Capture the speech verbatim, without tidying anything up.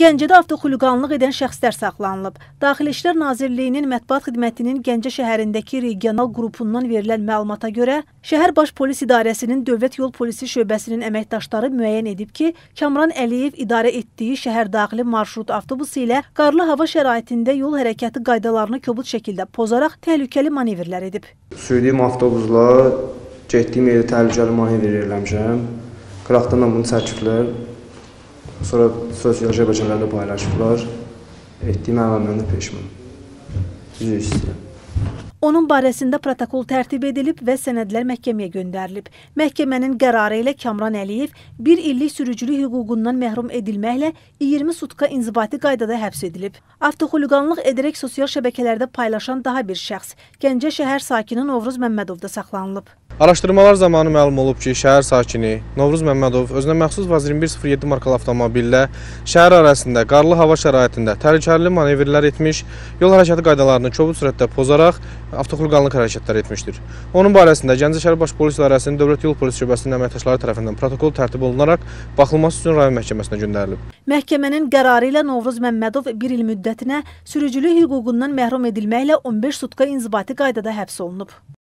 Gəncədə avtoxuliqanlıq edən şəxslər saxlanılıb. Daxili İşlər Nazirliyinin Mətbuat Xidmətinin Gəncə şəhərindəki regional qrupundan verilən məlumata görə, Şəhər Baş Polis İdarəsinin Dövlət Yol Polisi Şöbəsinin əməkdaşları müəyyən edib ki, Kamran Əliyev idarə etdiyi şəhər daxili marşrut avtobusu ilə qarlı hava şəraitində yol hərəkəti qaydalarını kobud şəkildə pozaraq təhlükəli manevrlər edib. Sürdüyüm avtobusla getdiyim yerdə təhlükəli manevr eləmişəm. Qıraqdan da bunu çəkiblər. Sonra sosial şəbəkələrdə paylaşıblar. Etdiyim əməlimdən də peşmanam. Üzr istəyirəm. Onun barəsində protokol tərtib edilib və sənədlər məhkəməyə göndərilib. Məhkəmənin qərarı ilə Kamran Əliyev bir illik sürücülük hüququndan məhrum edilməklə iyirmi sutka inzibati qaydada həbs edilib. Avtoxuliqanlıq edərək sosial şəbəkələrdə paylaşan daha bir şəxs, Gəncə şəhər sakini Novruz Məmmədov da saxlanılıb. Araşdırmalar zamanı məlum olub ki, şəhər sakini Novruz Məmmədov özünə məxsus Vaz iyirmi bir sıfır yeddi markalı avtomobillə şəhər arasında qarlı hava şəraitində təhlükəli manevrlər etmiş, yol hərəkəti qaydalarını kobud sürətdə pozaraq avtoxuliqanlıq hərəkətləri etmişdir. Onun barəsində Gəncə şəhər baş polis idarəsinin Dövlət Yol Polisi şöbəsinin əməkdaşları tərəfindən protokol tərtib olunaraq baxılması üçün rayon məhkəməsinə göndərilib. Məhkəmənin qərarı ilə Novruz Məmmədov bir il müddətinə sürücülük hüququndan məhrum edilməklə on beş sutka inzibati qaydada həbs olunub.